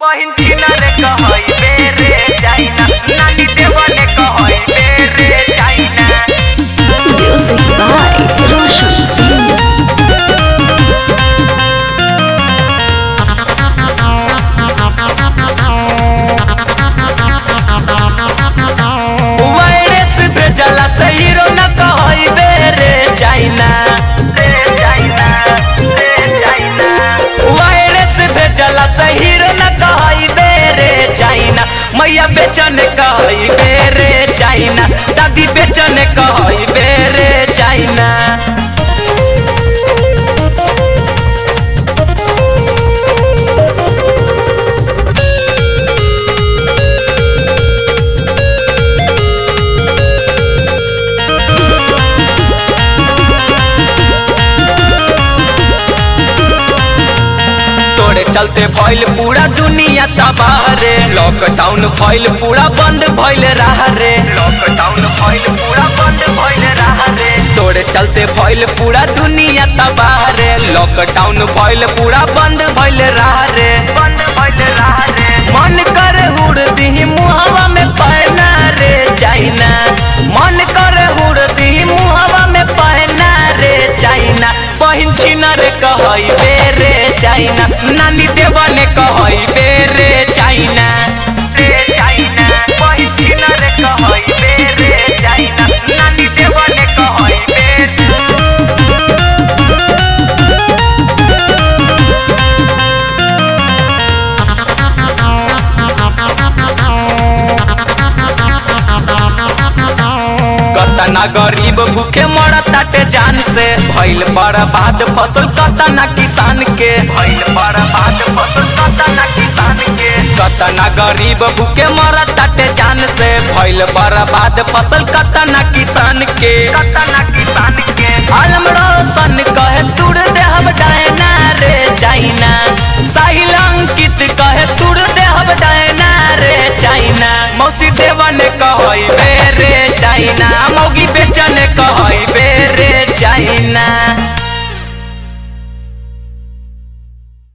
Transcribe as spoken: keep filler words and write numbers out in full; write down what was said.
Music by Raushan Singh। Virus से जला सही रो न कहई बेरे चाइना रे चाइना रे चाइना। वायरस से जला सही रो न कहई बेरे चाइना। मैया बेचन कहई बेरे चाइना। दादी बेचन कहई बेरे चाइना। तोरे चलते फैल पूरा दुनिया तबाह रे। लॉकडाउन फैल पूरा बंद भइल रहा रे। लॉकडाउन फैल पूरा बंद भइल रहा रे। तोरे चलते फैल पूरा दुनिया तबाह रे। लॉकडाउन फैल पूरा बंद भइल रहा रे। बंद भइल रहा रे। मन करे उड़ दिही मुहावा में पहना रे चाइना। मन करे उड़ दिही मुहावा में पहना रे चाइना। बहिन छीना रे कहई बेरे चाइना। नानी देवा ने कहई बेरे चाइना रे चाइना। बहिन छीना रे कहई बेरे चाइना। नानी देवा ने कहई बेरे। कतना गरीब भूखे मरता ते जान से। भइल बर्बाद फसल कतना किसान के। भइल बर्बाद फसल कतना किसान के। कतना गरीब भूखे मरता ते जान से। भइल बर्बाद फसल कतना किसान के। कतना किसान के। आलम रौशन कहे तुड़ देहब डायना रे चाइना। साहिल अंकित कहे तुड़ देहब डायना रे चाइना। मौसी देवा ने